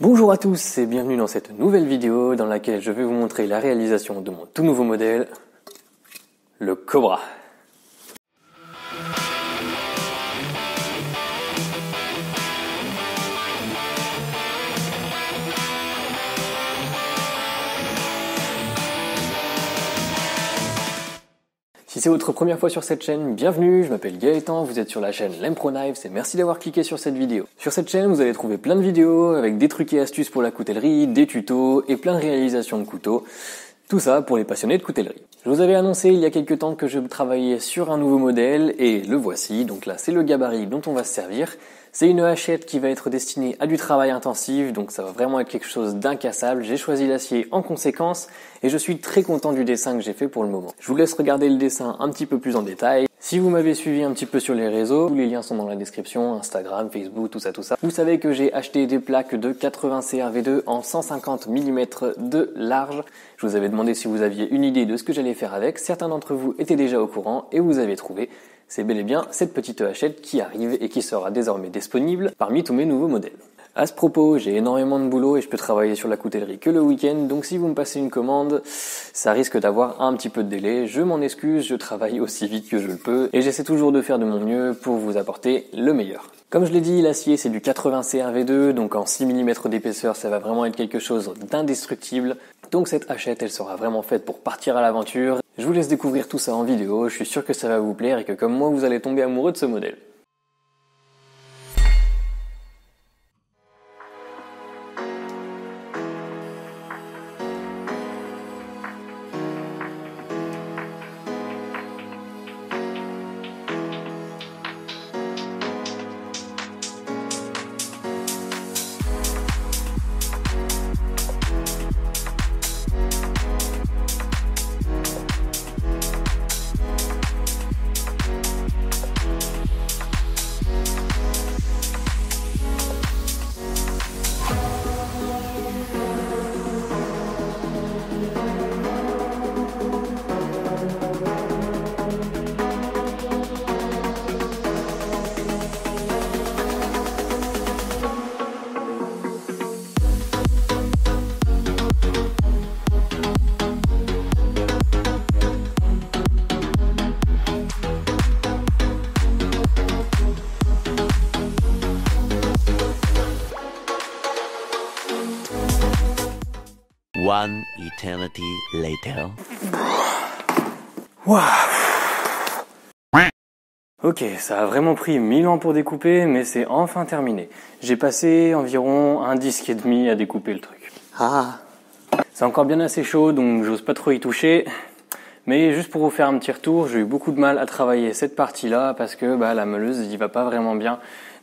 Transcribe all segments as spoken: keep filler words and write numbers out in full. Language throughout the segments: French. Bonjour à tous et bienvenue dans cette nouvelle vidéo dans laquelle je vais vous montrer la réalisation de mon tout nouveau modèle, le Cobra. Si c'est votre première fois sur cette chaîne, bienvenue, je m'appelle Gaëtan, vous êtes sur la chaîne Lampro Knives et merci d'avoir cliqué sur cette vidéo. Sur cette chaîne, vous allez trouver plein de vidéos avec des trucs et astuces pour la coutellerie, des tutos et plein de réalisations de couteaux. Tout ça pour les passionnés de coutellerie. Je vous avais annoncé il y a quelques temps que je travaillais sur un nouveau modèle et le voici. Donc là, c'est le gabarit dont on va se servir. C'est une hachette qui va être destinée à du travail intensif, donc ça va vraiment être quelque chose d'incassable. J'ai choisi l'acier en conséquence et je suis très content du dessin que j'ai fait pour le moment. Je vous laisse regarder le dessin un petit peu plus en détail. Si vous m'avez suivi un petit peu sur les réseaux, tous les liens sont dans la description, Instagram, Facebook, tout ça, tout ça. Vous savez que j'ai acheté des plaques de quatre-vingts C R V deux en cent cinquante millimètres de large. Je vous avais demandé si vous aviez une idée de ce que j'allais faire avec. Certains d'entre vous étaient déjà au courant et vous avez trouvé. C'est bel et bien cette petite hachette qui arrive et qui sera désormais disponible parmi tous mes nouveaux modèles. À ce propos, j'ai énormément de boulot et je peux travailler sur la coutellerie que le week-end, donc si vous me passez une commande, ça risque d'avoir un petit peu de délai. Je m'en excuse, je travaille aussi vite que je le peux et j'essaie toujours de faire de mon mieux pour vous apporter le meilleur. Comme je l'ai dit, l'acier c'est du quatre-vingts C R V deux, donc en six millimètres d'épaisseur, ça va vraiment être quelque chose d'indestructible. Donc cette hachette, elle sera vraiment faite pour partir à l'aventure. Je vous laisse découvrir tout ça en vidéo, je suis sûr que ça va vous plaire et que comme moi, vous allez tomber amoureux de ce modèle. One eternity later. Wow. Ok, ça a vraiment pris mille ans pour découper, mais c'est enfin terminé. J'ai passé environ un disque et demi à découper le truc. Ah. C'est encore bien assez chaud, donc j'ose pas trop y toucher. Mais juste pour vous faire un petit retour, j'ai eu beaucoup de mal à travailler cette partie-là parce que bah, la meuleuse y va pas vraiment bien.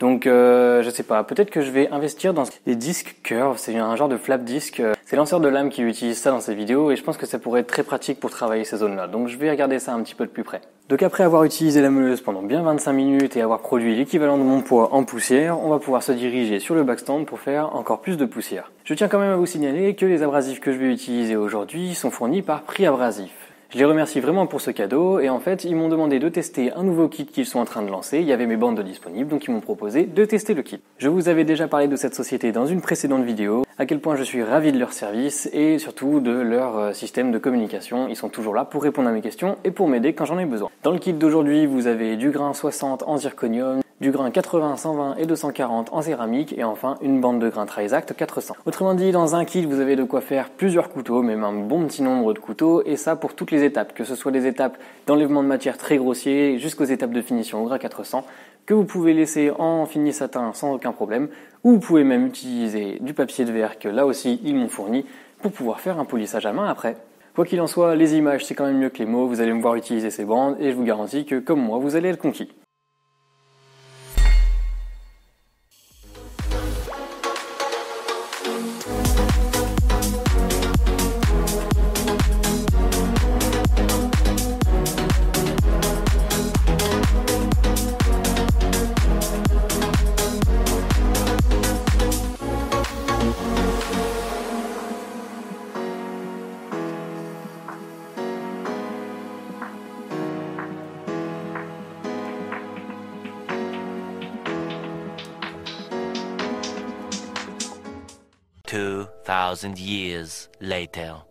Donc euh, je sais pas, peut-être que je vais investir dans des disques curve, c'est un genre de flap disque. C'est lanceur de lame qui utilise ça dans ses vidéos et je pense que ça pourrait être très pratique pour travailler ces zones-là. Donc je vais regarder ça un petit peu de plus près. Donc après avoir utilisé la meuleuse pendant bien vingt-cinq minutes et avoir produit l'équivalent de mon poids en poussière, on va pouvoir se diriger sur le backstand pour faire encore plus de poussière. Je tiens quand même à vous signaler que les abrasifs que je vais utiliser aujourd'hui sont fournis par Prix abrasifs. Je les remercie vraiment pour ce cadeau et en fait ils m'ont demandé de tester un nouveau kit qu'ils sont en train de lancer, il y avait mes bandes disponibles donc ils m'ont proposé de tester le kit. Je vous avais déjà parlé de cette société dans une précédente vidéo, à quel point je suis ravi de leur service et surtout de leur système de communication, ils sont toujours là pour répondre à mes questions et pour m'aider quand j'en ai besoin. Dans le kit d'aujourd'hui vous avez du grain soixante en zirconium, du grain quatre-vingts, cent vingt et deux cent quarante en céramique et enfin une bande de grain Trisact quatre cents. Autrement dit, dans un kit, vous avez de quoi faire plusieurs couteaux, même un bon petit nombre de couteaux et ça pour toutes les étapes, que ce soit des étapes d'enlèvement de matière très grossier jusqu'aux étapes de finition au grain quatre cents que vous pouvez laisser en fini satin sans aucun problème ou vous pouvez même utiliser du papier de verre que là aussi ils m'ont fourni pour pouvoir faire un polissage à main après. Quoi qu'il en soit, les images c'est quand même mieux que les mots, vous allez me voir utiliser ces bandes et je vous garantis que comme moi, vous allez être conquis. two thousand years later.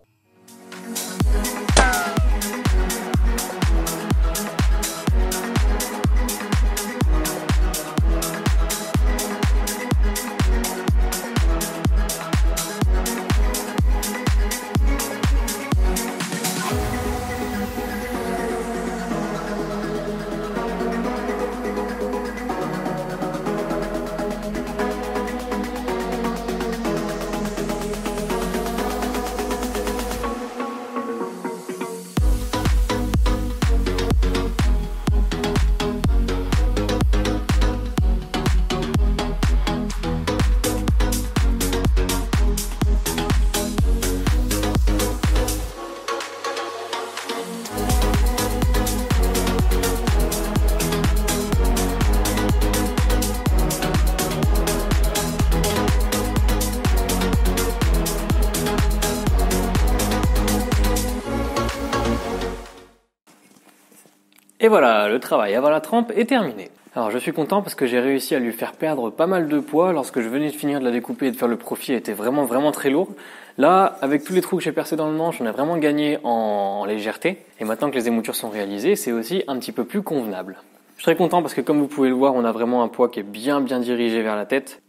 Et voilà, le travail avant la trempe est terminé. Alors je suis content parce que j'ai réussi à lui faire perdre pas mal de poids. Lorsque je venais de finir de la découper et de faire le profil, elle était vraiment vraiment très lourde. Là, avec tous les trous que j'ai percés dans le manche, on a vraiment gagné en légèreté. Et maintenant que les émoutures sont réalisées, c'est aussi un petit peu plus convenable. Je suis très content parce que comme vous pouvez le voir, on a vraiment un poids qui est bien bien dirigé vers la tête.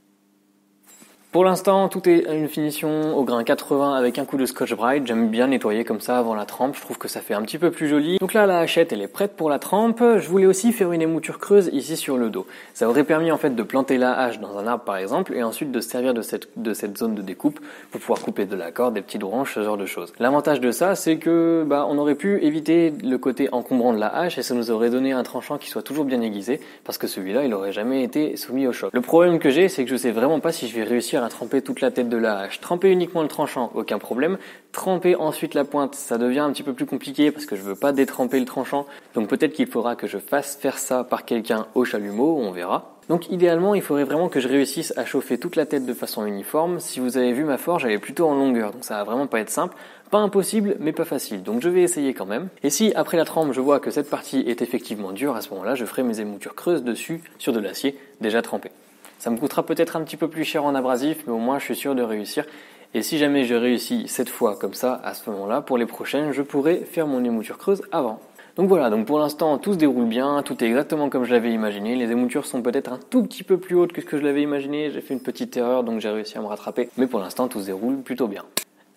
Pour l'instant, tout est une finition au grain quatre-vingts avec un coup de Scotch-Brite. J'aime bien nettoyer comme ça avant la trempe. Je trouve que ça fait un petit peu plus joli. Donc là, la hachette, elle est prête pour la trempe. Je voulais aussi faire une émouture creuse ici sur le dos. Ça aurait permis en fait de planter la hache dans un arbre par exemple et ensuite de servir de cette, de cette zone de découpe pour pouvoir couper de la corde, des petites branches, ce genre de choses. L'avantage de ça, c'est que bah, on aurait pu éviter le côté encombrant de la hache et ça nous aurait donné un tranchant qui soit toujours bien aiguisé parce que celui-là, il aurait jamais été soumis au choc. Le problème que j'ai, c'est que je sais vraiment pas si je vais réussir à tremper toute la tête de la hache. Tremper uniquement le tranchant, aucun problème. Tremper ensuite la pointe, ça devient un petit peu plus compliqué parce que je veux pas détremper le tranchant. Donc peut-être qu'il faudra que je fasse faire ça par quelqu'un au chalumeau, on verra. Donc idéalement, il faudrait vraiment que je réussisse à chauffer toute la tête de façon uniforme. Si vous avez vu ma forge, elle est plutôt en longueur, donc ça va vraiment pas être simple. Pas impossible, mais pas facile, donc je vais essayer quand même. Et si après la trempe, je vois que cette partie est effectivement dure, à ce moment-là, je ferai mes émoutures creuses dessus, sur de l'acier déjà trempé. Ça me coûtera peut-être un petit peu plus cher en abrasif, mais au moins je suis sûr de réussir. Et si jamais je réussis cette fois comme ça, à ce moment-là, pour les prochaines, je pourrai faire mon émouture creuse avant. Donc voilà, donc pour l'instant tout se déroule bien, tout est exactement comme je l'avais imaginé. Les émoutures sont peut-être un tout petit peu plus hautes que ce que je l'avais imaginé. J'ai fait une petite erreur, donc j'ai réussi à me rattraper. Mais pour l'instant tout se déroule plutôt bien.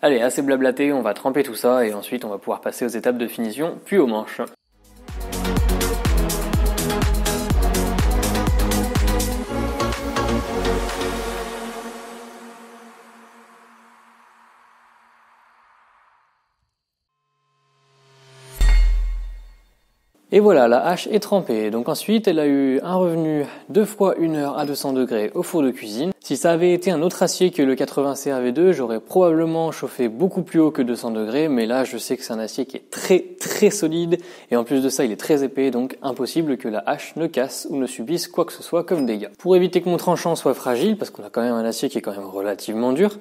Allez, assez blablaté, on va tremper tout ça et ensuite on va pouvoir passer aux étapes de finition, puis aux manches. Et voilà, la hache est trempée. Donc ensuite, elle a eu un revenu deux fois une heure à deux cents degrés au four de cuisine. Si ça avait été un autre acier que le quatre-vingts C R V deux, j'aurais probablement chauffé beaucoup plus haut que deux cents degrés, mais là, je sais que c'est un acier qui est très très solide, et en plus de ça, il est très épais, donc impossible que la hache ne casse ou ne subisse quoi que ce soit comme dégâts. Pour éviter que mon tranchant soit fragile, parce qu'on a quand même un acier qui est quand même relativement dur,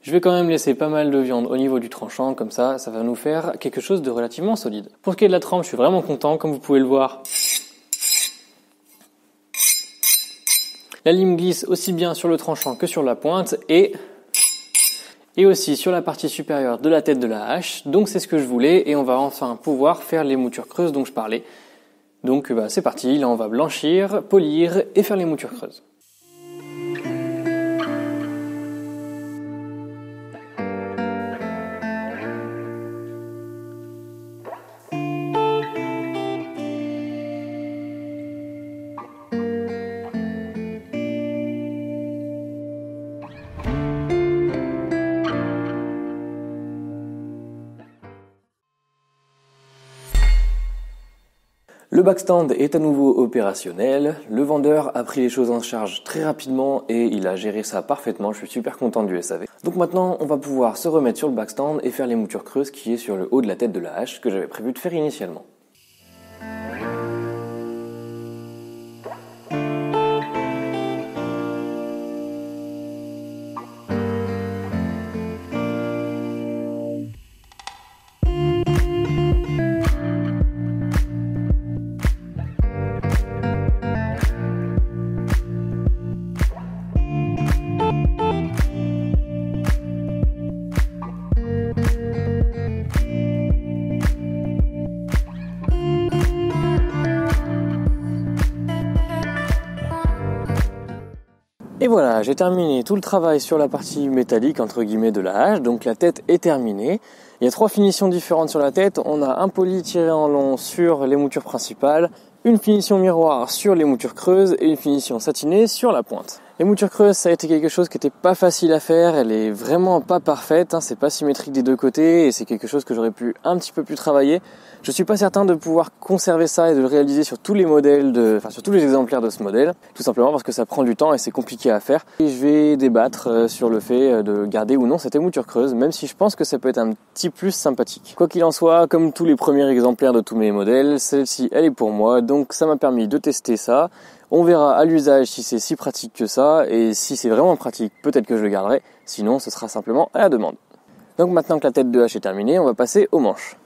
je vais quand même laisser pas mal de viande au niveau du tranchant, comme ça, ça va nous faire quelque chose de relativement solide. Pour ce qui est de la trempe, je suis vraiment content, comme vous pouvez le voir. La lime glisse aussi bien sur le tranchant que sur la pointe et... et aussi sur la partie supérieure de la tête de la hache. Donc c'est ce que je voulais et on va enfin pouvoir faire l'émouture creuse dont je parlais. Donc bah, c'est parti, là on va blanchir, polir et faire l'émouture creuse. Le backstand est à nouveau opérationnel, le vendeur a pris les choses en charge très rapidement et il a géré ça parfaitement, je suis super content du S A V. Donc maintenant on va pouvoir se remettre sur le backstand et faire l'émouture creuse qui est sur le haut de la tête de la hache que j'avais prévu de faire initialement. Et voilà, j'ai terminé tout le travail sur la partie métallique entre guillemets de la hache, donc la tête est terminée. Il y a trois finitions différentes sur la tête, on a un poli tiré en long sur les moutures principales, une finition miroir sur les moutures creuses et une finition satinée sur la pointe. Les moutures creuses, ça a été quelque chose qui n'était pas facile à faire, elle est vraiment pas parfaite, hein, c'est pas symétrique des deux côtés et c'est quelque chose que j'aurais pu un petit peu plus travailler. Je suis pas certain de pouvoir conserver ça et de le réaliser sur tous les modèles, de, enfin sur tous les exemplaires de ce modèle, tout simplement parce que ça prend du temps et c'est compliqué à faire. Et je vais débattre sur le fait de garder ou non cette mouture creuse, même si je pense que ça peut être un petit plus sympathique. Quoi qu'il en soit, comme tous les premiers exemplaires de tous mes modèles, celle-ci elle est pour moi, donc ça m'a permis de tester ça. On verra à l'usage si c'est si pratique que ça, et si c'est vraiment pratique, peut-être que je le garderai, sinon ce sera simplement à la demande. Donc maintenant que la tête de hache est terminée, on va passer aux manches.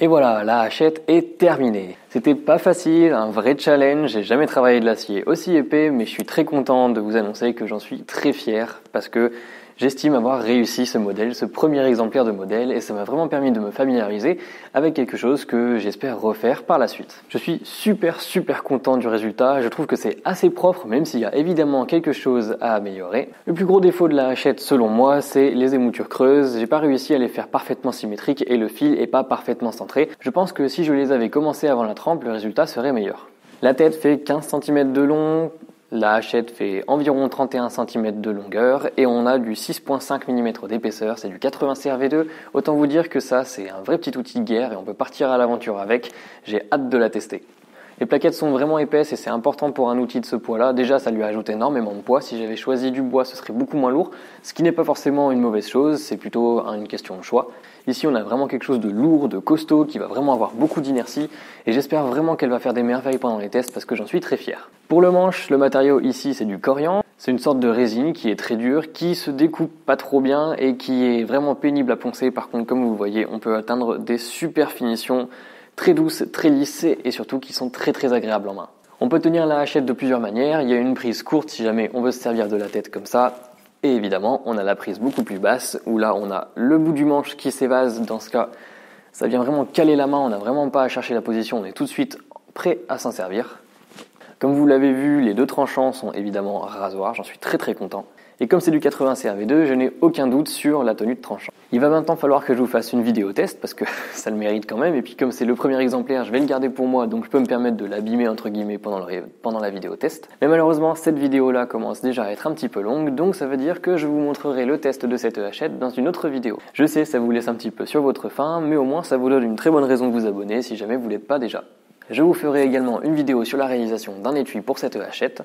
Et voilà, la hachette est terminée. C'était pas facile, un vrai challenge, j'ai jamais travaillé de l'acier aussi épais, mais je suis très content de vous annoncer que j'en suis très fier parce que j'estime avoir réussi ce modèle, ce premier exemplaire de modèle, et ça m'a vraiment permis de me familiariser avec quelque chose que j'espère refaire par la suite. Je suis super super content du résultat, je trouve que c'est assez propre, même s'il y a évidemment quelque chose à améliorer. Le plus gros défaut de la hachette, selon moi, c'est les émoutures creuses. J'ai pas réussi à les faire parfaitement symétriques et le fil est pas parfaitement centré. Je pense que si je les avais commencé avant la trempe, le résultat serait meilleur. La tête fait quinze centimètres de long, la hachette fait environ trente et un centimètres de longueur et on a du six virgule cinq millimètres d'épaisseur, c'est du quatre-vingts C R V deux. Autant vous dire que ça, c'est un vrai petit outil de guerre et on peut partir à l'aventure avec. J'ai hâte de la tester. Les plaquettes sont vraiment épaisses et c'est important pour un outil de ce poids-là. Déjà, ça lui ajoute énormément de poids. Si j'avais choisi du bois, ce serait beaucoup moins lourd, ce qui n'est pas forcément une mauvaise chose, c'est plutôt une question de choix. Ici, on a vraiment quelque chose de lourd, de costaud, qui va vraiment avoir beaucoup d'inertie et j'espère vraiment qu'elle va faire des merveilles pendant les tests parce que j'en suis très fier. Pour le manche, le matériau ici, c'est du Corian. C'est une sorte de résine qui est très dure, qui se découpe pas trop bien et qui est vraiment pénible à poncer. Par contre, comme vous voyez, on peut atteindre des super finitions très douces, très lisses et surtout qui sont très très agréables en main. On peut tenir la hachette de plusieurs manières. Il y a une prise courte si jamais on veut se servir de la tête comme ça. Et évidemment, on a la prise beaucoup plus basse où là, on a le bout du manche qui s'évase. Dans ce cas, ça vient vraiment caler la main. On n'a vraiment pas à chercher la position. On est tout de suite prêt à s'en servir. Comme vous l'avez vu, les deux tranchants sont évidemment rasoirs, j'en suis très très content. Et comme c'est du quatre-vingts C R V deux, je n'ai aucun doute sur la tenue de tranchant. Il va maintenant falloir que je vous fasse une vidéo test, parce que ça le mérite quand même. Et puis comme c'est le premier exemplaire, je vais le garder pour moi, donc je peux me permettre de l'abîmer entre guillemets pendant, le... pendant la vidéo test. Mais malheureusement, cette vidéo-là commence déjà à être un petit peu longue, donc ça veut dire que je vous montrerai le test de cette hachette dans une autre vidéo. Je sais, ça vous laisse un petit peu sur votre faim, mais au moins ça vous donne une très bonne raison de vous abonner si jamais vous ne l'êtes pas déjà. Je vous ferai également une vidéo sur la réalisation d'un étui pour cette hachette.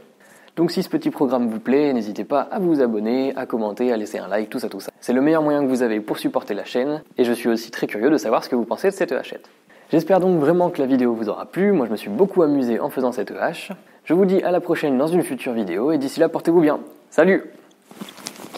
Donc si ce petit programme vous plaît, n'hésitez pas à vous abonner, à commenter, à laisser un like, tout ça, tout ça. C'est le meilleur moyen que vous avez pour supporter la chaîne et je suis aussi très curieux de savoir ce que vous pensez de cette hachette. J'espère donc vraiment que la vidéo vous aura plu. Moi, je me suis beaucoup amusé en faisant cette hache. Je vous dis à la prochaine dans une future vidéo et d'ici là, portez-vous bien. Salut!